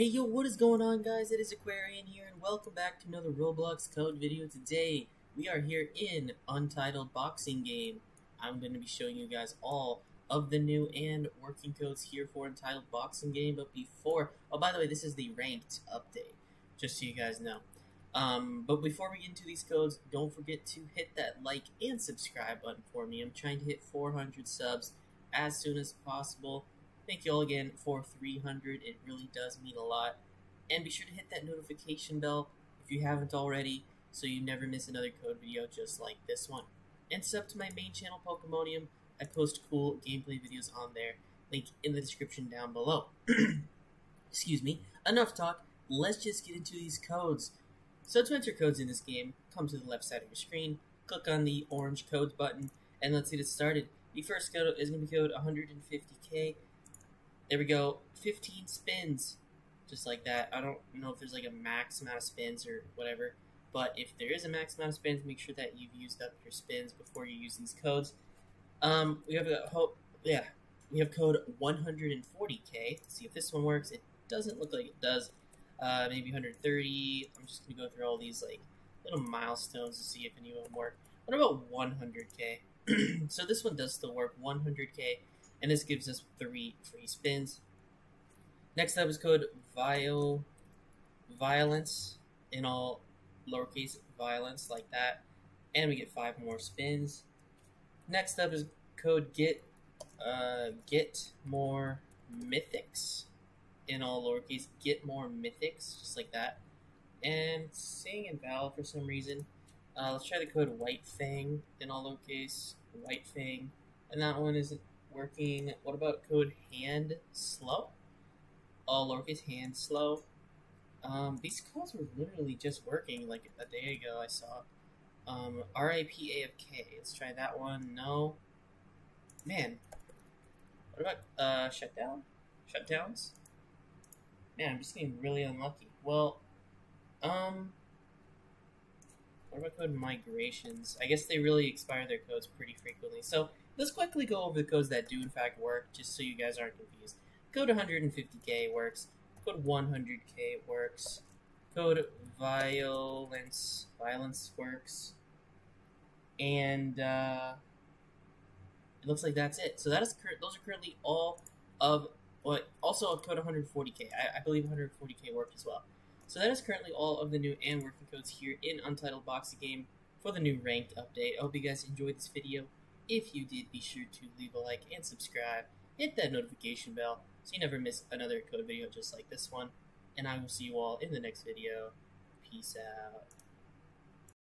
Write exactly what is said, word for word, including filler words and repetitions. Hey yo, what is going on guys? It is Aquarian here and welcome back to another Roblox code video. Today we are here in Untitled Boxing Game. I'm going to be showing you guys all of the new and working codes here for Untitled Boxing Game. But before, oh by the way, this is the ranked update, just so you guys know. Um, but before we get into these codes, don't forget to hit that like and subscribe button for me. I'm trying to hit four hundred subs as soon as possible. Thank you all again for three hundred, it really does mean a lot. And be sure to hit that notification bell if you haven't already, so you never miss another code video just like this one. And sub to my main channel, Pokemonium. I post cool gameplay videos on there, link in the description down below. Excuse me. Enough talk, let's just get into these codes. So to enter codes in this game, come to the left side of your screen, click on the orange codes button, and let's get it started. The first code is going to be code one hundred fifty K. There we go, fifteen spins, just like that. I don't know if there's like a max amount of spins or whatever, but if there is a max amount of spins, make sure that you've used up your spins before you use these codes. Um, we have a hope, yeah, we have code one hundred forty K. Let's see if this one works. It doesn't look like it does. Uh, maybe one hundred thirty. I'm just gonna go through all these like little milestones to see if any of them work. What about one hundred K? So this one does still work. one hundred K. And this gives us three free spins. Next up is code Vile, Violence, in all lowercase violence, like that. And we get five more spins. Next up is code Get, uh, Get More Mythics, in all lowercase, Get More Mythics, just like that. And Sing and Val for some reason. Uh, let's try the code White Fang, in all lowercase, White Fang. And that one isn't working. What about code Hand Slow? All lowercase, Hand Slow. Um, these codes were literally just working like a day ago. I saw um, R I P A F K. Let's try that one. No, man. What about uh, shutdown? Shutdowns? Man, I'm just getting really unlucky. Well, um, what about code migrations? I guess they really expire their codes pretty frequently. So let's quickly go over the codes that do in fact work, just so you guys aren't confused. Code one hundred fifty K works. Code one hundred K works. Code violence violence works. And uh, it looks like that's it. So that is those are currently all of what. Also, code one hundred forty K. I, I believe one hundred forty K worked as well. So that is currently all of the new and working codes here in Untitled Boxing Game for the new ranked update. I hope you guys enjoyed this video. If you did, be sure to leave a like and subscribe, hit that notification bell so you never miss another code video just like this one, and I will see you all in the next video. Peace out.